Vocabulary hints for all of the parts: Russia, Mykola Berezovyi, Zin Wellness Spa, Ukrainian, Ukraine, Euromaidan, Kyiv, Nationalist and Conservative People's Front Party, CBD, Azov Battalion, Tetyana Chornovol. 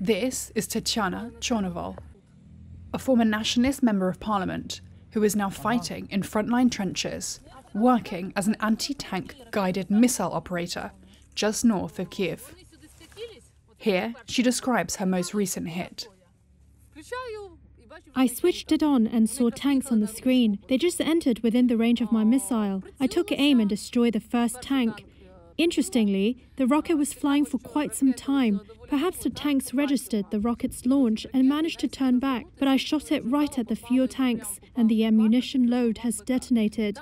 This is Tetyana Chornovol, a former nationalist member of parliament who is now fighting in frontline trenches, working as an anti-tank guided missile operator just north of Kyiv. Here, she describes her most recent hit. I switched it on and saw tanks on the screen. They just entered within the range of my missile. I took aim and destroyed the first tank. Interestingly, the rocket was flying for quite some time. Perhaps the tanks registered the rocket's launch and managed to turn back, but I shot it right at the fuel tanks, and the ammunition load has detonated.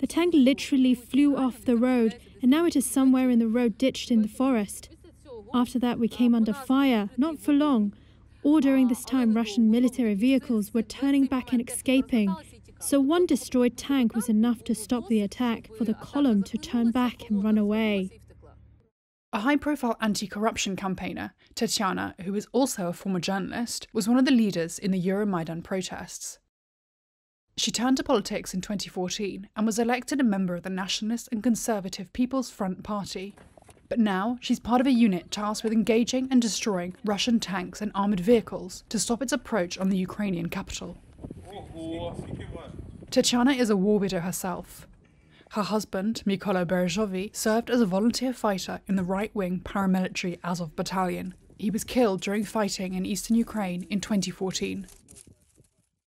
The tank literally flew off the road, and now it is somewhere in the road ditched in the forest. After that, we came under fire, not for long. All during this time, Russian military vehicles were turning back and escaping. So one destroyed tank was enough to stop the attack, for the column to turn back and run away. A high-profile anti-corruption campaigner, Tetyana, who is also a former journalist, was one of the leaders in the Euromaidan protests. She turned to politics in 2014 and was elected a member of the Nationalist and Conservative People's Front Party. But now she's part of a unit tasked with engaging and destroying Russian tanks and armoured vehicles to stop its approach on the Ukrainian capital. Tetyana is a war widow herself. Her husband, Mykola Berezovyi, served as a volunteer fighter in the right-wing paramilitary Azov Battalion. He was killed during fighting in eastern Ukraine in 2014.